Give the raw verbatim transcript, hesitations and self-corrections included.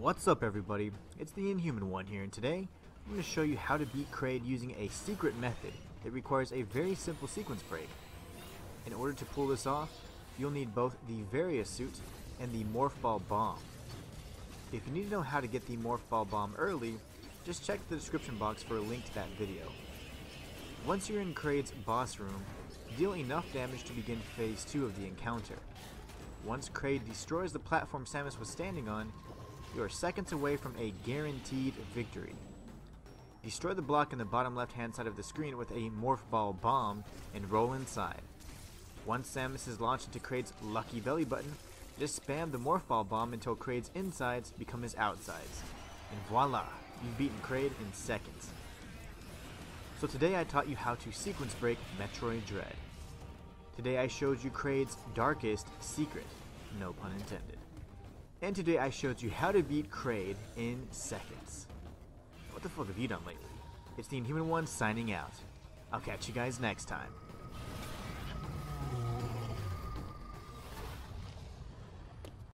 What's up everybody, it's the Inhuman One here, and today I'm going to show you how to beat Kraid using a secret method that requires a very simple sequence break. In order to pull this off, you'll need both the Varia Suit and the Morph Ball Bomb. If you need to know how to get the Morph Ball Bomb early, just check the description box for a link to that video. Once you're in Kraid's boss room, deal enough damage to begin phase two of the encounter. Once Kraid destroys the platform Samus was standing on, you are seconds away from a guaranteed victory. Destroy the block in the bottom left hand side of the screen with a Morph Ball Bomb and roll inside. Once Samus is launched into Kraid's lucky belly button, just spam the Morph Ball Bomb until Kraid's insides become his outsides. And voila, you've beaten Kraid in seconds. So today I taught you how to sequence break Metroid Dread. Today I showed you Kraid's darkest secret, no pun intended. And today I showed you how to beat Kraid in seconds. What the fuck have you done lately? It's the Inhuman One signing out. I'll catch you guys next time.